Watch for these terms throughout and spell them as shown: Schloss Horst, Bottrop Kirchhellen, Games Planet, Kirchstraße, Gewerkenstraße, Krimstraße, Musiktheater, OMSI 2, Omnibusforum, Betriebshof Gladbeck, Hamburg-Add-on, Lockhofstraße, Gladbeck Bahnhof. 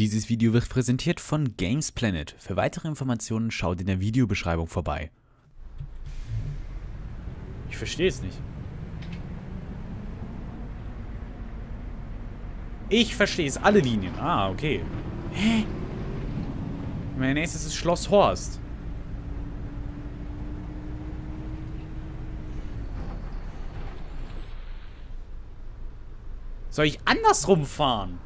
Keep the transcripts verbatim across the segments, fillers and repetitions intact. Dieses Video wird präsentiert von Games Planet. Für weitere Informationen schaut in der Videobeschreibung vorbei. Ich verstehe es nicht. Ich verstehe es. Alle Linien. Ah, okay. Hä? Mein nächstes ist Schloss Horst. Soll ich andersrum fahren?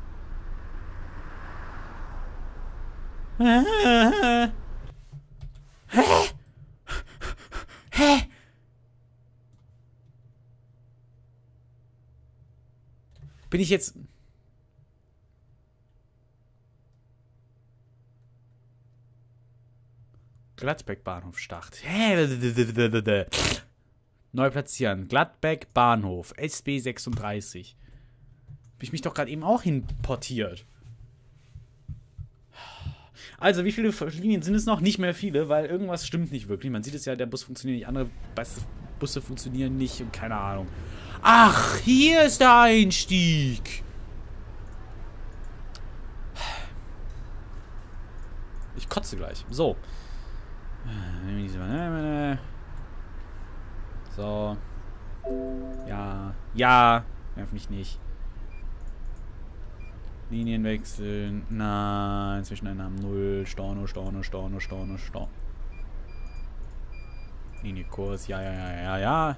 Hä? Hä? Bin ich jetzt... Gladbeck Bahnhof Start. Neu platzieren. Gladbeck Bahnhof. S B sechsunddreißig. Hab ich mich doch gerade eben auch hinportiert. Also, wie viele Linien sind es noch? Nicht mehr viele, weil irgendwas stimmt nicht wirklich. Man sieht es ja, der Bus funktioniert nicht, andere Busse funktionieren nicht und keine Ahnung. Ach, hier ist der Einstieg. Ich kotze gleich. So. So. Ja. Ja. Nerv mich nicht. Linien wechseln. Nein, Zwischeneinnahmen null. Storno, Storno, Storno, Storno, Storno. Linienkurs. Ja, ja, ja, ja, ja.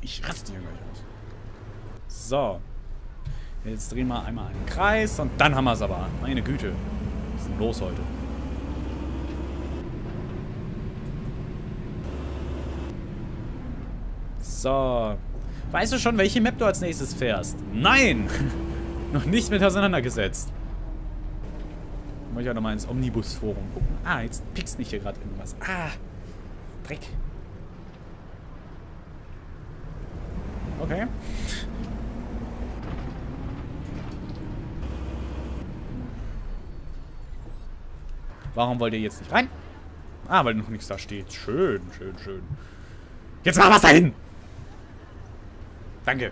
Ich raste hier gleich aus. So. Jetzt drehen wir einmal einen Kreis und dann haben wir es aber. Meine Güte. Was ist denn los heute? So. Weißt du schon, welche Map du als nächstes fährst? Nein! Noch nicht mit auseinandergesetzt. Ich muss ja nochmal ins Omnibusforum gucken. Ah, jetzt piekst mich hier gerade irgendwas. Ah! Dreck. Okay. Warum wollt ihr jetzt nicht rein? Ah, weil noch nichts da steht. Schön, schön, schön. Jetzt mach was dahin! Danke.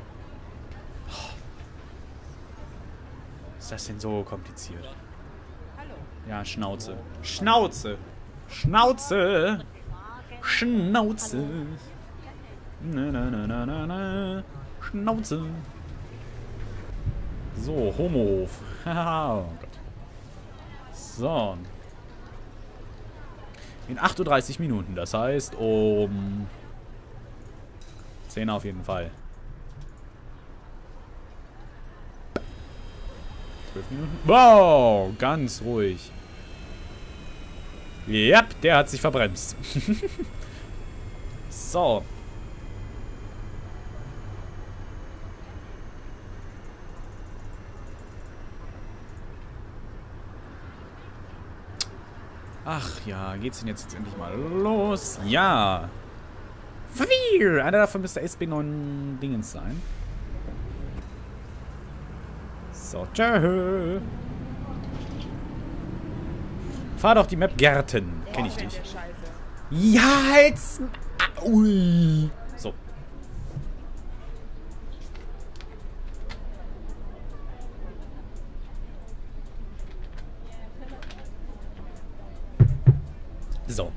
Ist das denn so kompliziert? Hallo. Ja, Schnauze. Schnauze. Schnauze. Schnauze. Na, na, na, na, na, na. Schnauze. So, Homohof. Haha, oh Gott. So. In achtunddreißig Minuten, das heißt um... zehn auf jeden Fall. Minuten. Wow, ganz ruhig. Ja, yep, der hat sich verbremst. So. Ach ja, geht's denn jetzt endlich mal los? Ja. Einer davon müsste S B neun Dingens sein. So, tschö. Fahr doch die Map Gärten. Kenn ich nicht. Ja, jetzt. Ui. So. So.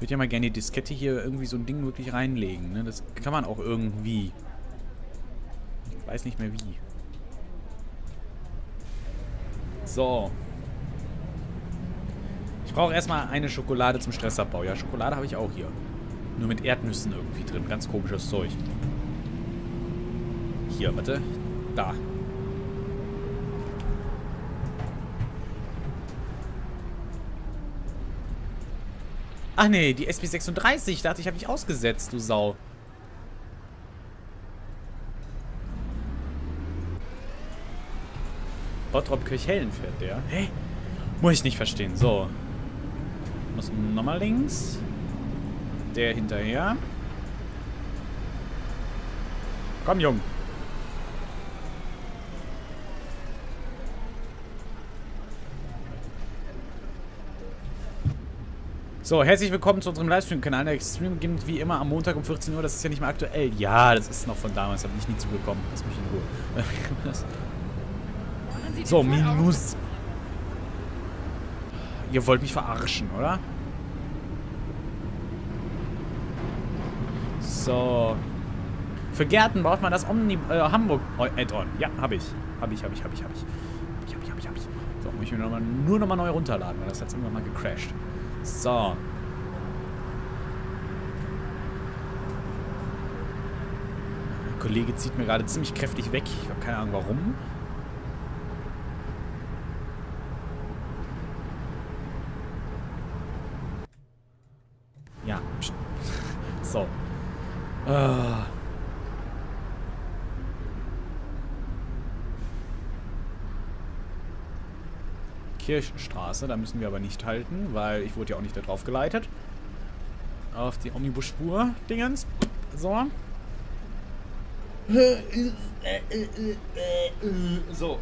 Ich würde ja mal gerne die Diskette hier irgendwie so ein Ding wirklich reinlegen. Ne? Das kann man auch irgendwie. Ich weiß nicht mehr wie. So. Ich brauche erstmal eine Schokolade zum Stressabbau. Ja, Schokolade habe ich auch hier. Nur mit Erdnüssen irgendwie drin. Ganz komisches Zeug. Hier, warte. Da. Ach nee, die S B sechsunddreißig. Dachte ich, habe mich ausgesetzt, du Sau. Bottrop Kirchhellen fährt der. Hä? Muss ich nicht verstehen. So. Muss nochmal links. Der hinterher. Komm, Jung. So, herzlich willkommen zu unserem Livestream-Kanal. Der Stream beginnt wie immer am Montag um vierzehn Uhr. Das ist ja nicht mehr aktuell. Ja, das ist noch von damals. Habe ich nie zugekommen. Lass mich in Ruhe. So, Minus. Ihr wollt mich verarschen, oder? So. Für Gärten braucht man das Omni äh, Hamburg-Add-on. Ja, habe ich. Habe ich, habe ich, habe ich, habe ich. Habe ich, habe ich, habe ich, hab ich. So, muss ich mir nochmal, nur nochmal neu runterladen, weil das hat irgendwann mal gecrashed. So. Mein Kollege zieht mir gerade ziemlich kräftig weg. Ich habe keine Ahnung warum. Ja. So. Uh. Kirchstraße, da müssen wir aber nicht halten, weil ich wurde ja auch nicht da drauf geleitet. Auf die Omnibusspur-Dingens. So. So.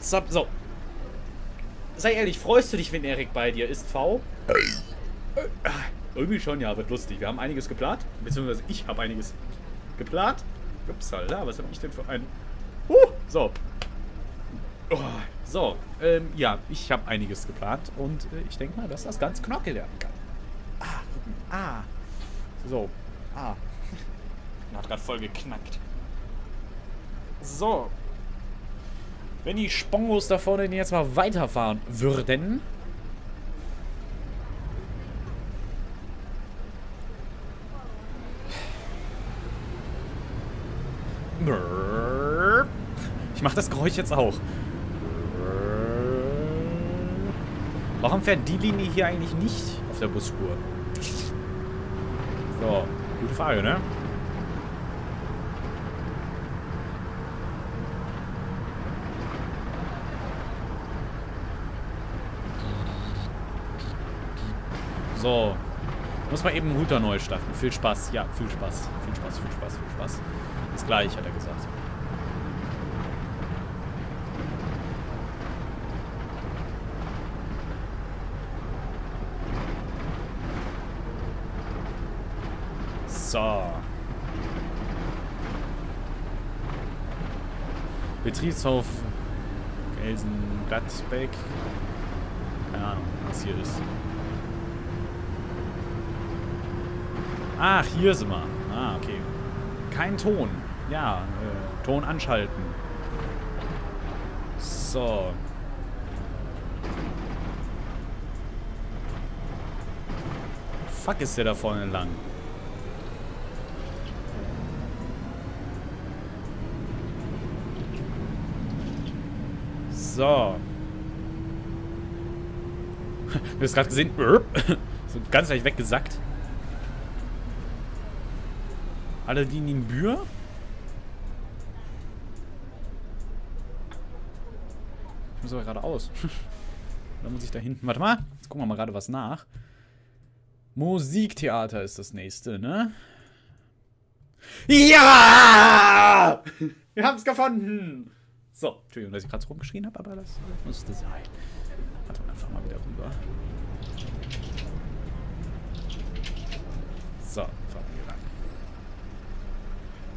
So. Sei ehrlich, freust du dich, wenn Erik bei dir ist, V? Irgendwie schon, ja, wird lustig. Wir haben einiges geplant, beziehungsweise ich habe einiges geplant. Upsala, was habe ich denn für einen... Uh, so. Oh, so, ähm, ja, ich habe einiges geplant und äh, ich denke mal, dass das ganz Knorke werden kann. Ah, ah. So, ah. Ich hab grad voll geknackt. So. Wenn die Spongos da vorne jetzt mal weiterfahren würden. Brrr. Ich mache das Geräusch jetzt auch. Warum fährt die Linie hier eigentlich nicht auf der Busspur? So, gute Frage, ne? So. Muss man eben einen Router neu starten. Viel Spaß. Ja, viel Spaß. Viel Spaß, viel Spaß, viel Spaß. Das gleiche hat er gesagt. So. Betriebshof Gladbeck. Keine Ahnung, was hier ist. Ach, hier sind wir. Ah, okay. Kein Ton. Ja, äh, Ton anschalten. So. Fuck, ist der da vorne lang? So. Du hast gerade gesehen. So ganz leicht weggesackt. Alle die in den Bühr? Ich muss aber geradeaus. Da muss ich da hinten. Warte mal. Jetzt gucken wir mal gerade was nach. Musiktheater ist das nächste, ne? Ja! Wir haben es gefunden! So, Entschuldigung, dass ich gerade so rumgeschrien habe, aber das musste sein. Warte mal, einfach mal wieder rüber. So, fahren wir ran.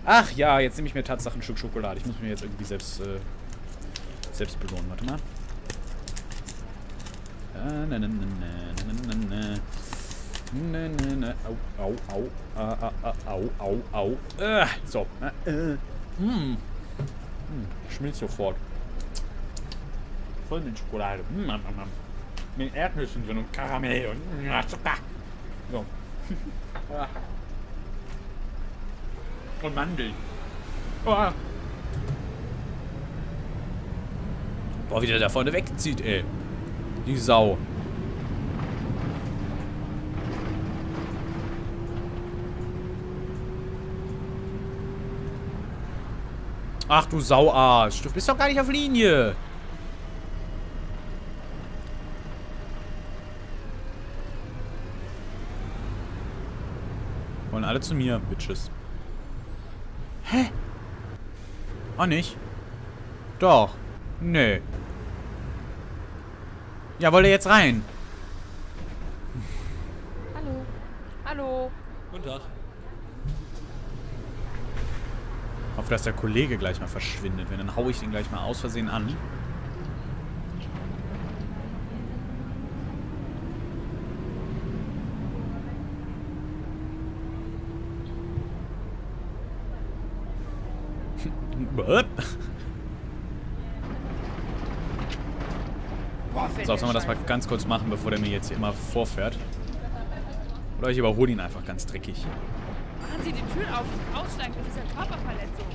Ach ja, jetzt nehme ich mir Tatsache ein Stück Schokolade. Ich muss mir jetzt irgendwie selbst, äh, selbst belohnen. Warte mal. Au, au, au, au, au, au, au. So. Hm. Hm, schmilzt sofort. Voll mit Schokolade. Hm, mm, mm, mm. Mit Erdnüssen drin und Karamell und mm, Zucker. So. Und Mandeln. Oh. Boah, wie der da vorne wegzieht, ey. Die Sau. Ach du Sauarsch, du bist doch gar nicht auf Linie. Wollen alle zu mir, Bitches. Hä? Auch nicht? Doch. Nee. Ja, wollt ihr jetzt rein? Hallo. Hallo. Guten Tag. Ich hoffe, dass der Kollege gleich mal verschwindet. Wenn, dann hau ich ihn gleich mal aus Versehen an. So, sollen wir das mal ganz kurz machen, bevor der mir jetzt immer vorfährt. Oder ich überhole ihn einfach ganz dreckig. Machen Sie die Tür auf, aussteigen, das ist ja Körperverletzung.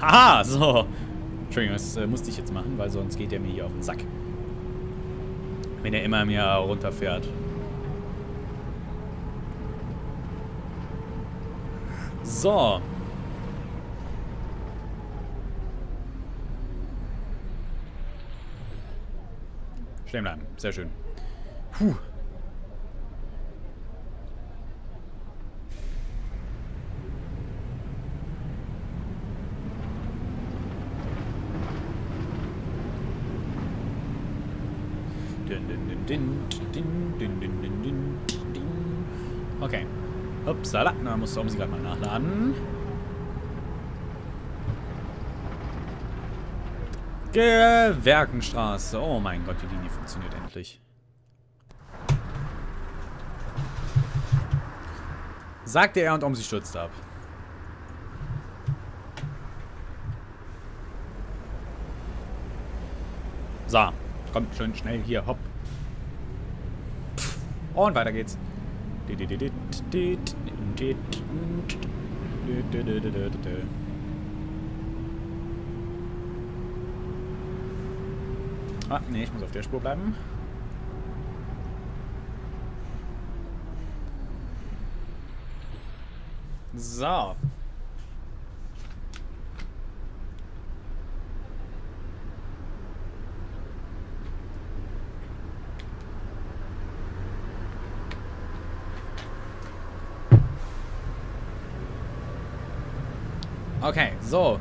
Aha, so. Entschuldigung, das äh, musste ich jetzt machen, weil sonst geht der mir hier auf den Sack. Wenn er immer mir runterfährt. So. Stehen bleiben. Sehr schön. Puh. Okay. Upsala. Na, muss der Umsieg gerade mal nachladen. Gewerkenstraße. Oh mein Gott, die Linie funktioniert endlich. Sagte er und Omsi stürzte ab. So, kommt schön schnell hier, hopp. Und weiter geht's. Ah, nee, ich muss auf der Spur bleiben. So. Okay, so.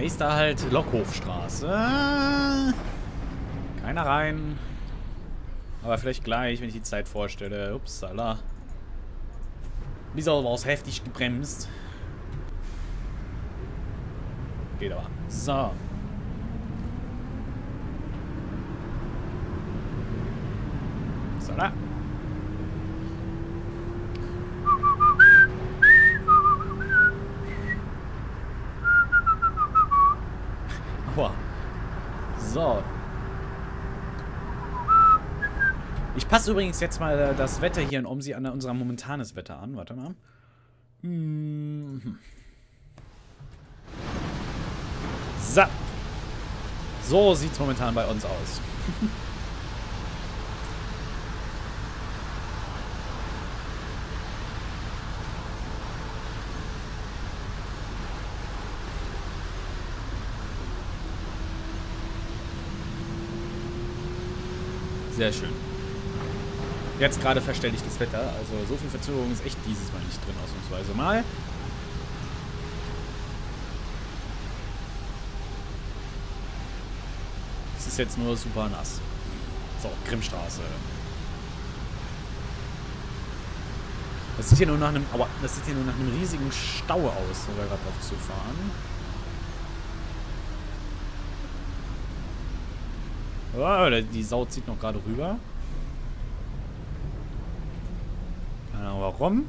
Ist da halt Lockhofstraße. Keiner rein. Aber vielleicht gleich, wenn ich die Zeit vorstelle. Upsala. Dieser war auch heftig gebremst. Geht aber. So. Upsala. So. Ich passe übrigens jetzt mal das Wetter hier in Omsi an unser momentanes Wetter an. Warte mal. So. So sieht es momentan bei uns aus. Sehr schön. Jetzt gerade verstelle ich das Wetter. Also so viel Verzögerung ist echt dieses Mal nicht drin, ausnahmsweise mal. Es ist jetzt nur super nass. So, Krimstraße. Das sieht hier nur nach einem, aber das sieht hier nur nach einem riesigen Stau aus, wo wir gerade drauf zu fahren. Oh, die Sau zieht noch gerade rüber. Keine Ahnung warum.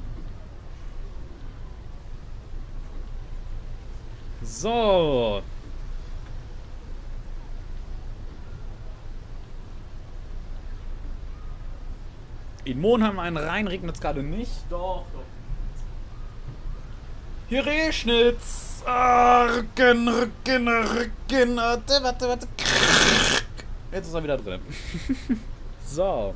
So. In Monheim einen rein regnet es gerade nicht. Doch, doch. Hier regnet's. Ah, Rücken, Rücken, Rücken. Warte, warte, warte. Jetzt ist er wieder drin. So.